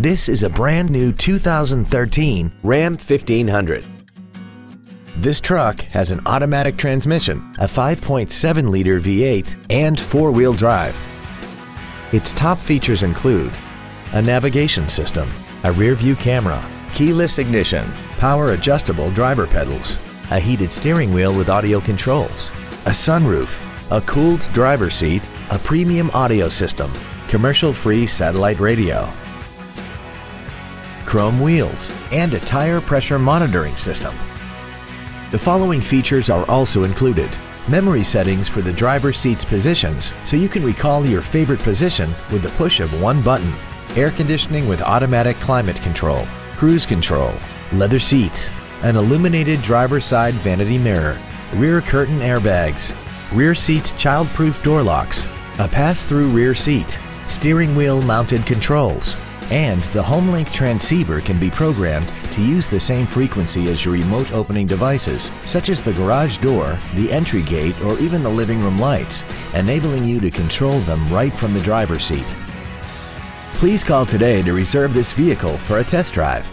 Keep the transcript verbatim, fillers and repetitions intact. This is a brand new two thousand thirteen Ram fifteen hundred. This truck has an automatic transmission, a five point seven liter V eight, and four-wheel drive. Its top features include a navigation system, a rear-view camera, keyless ignition, power-adjustable driver pedals, a heated steering wheel with audio controls, a sunroof, a cooled driver's seat, a premium audio system, commercial-free satellite radio, chrome wheels, and a tire pressure monitoring system. The following features are also included: memory settings for the driver's seat's positions, so you can recall your favorite position with the push of one button, air conditioning with automatic climate control, cruise control, leather seats, an illuminated driver's side vanity mirror, rear curtain airbags, rear seat child-proof door locks, a pass-through rear seat, steering wheel mounted controls, and the Homelink transceiver can be programmed to use the same frequency as your remote opening devices, such as the garage door, the entry gate, or even the living room lights, enabling you to control them right from the driver's seat. Please call today to reserve this vehicle for a test drive.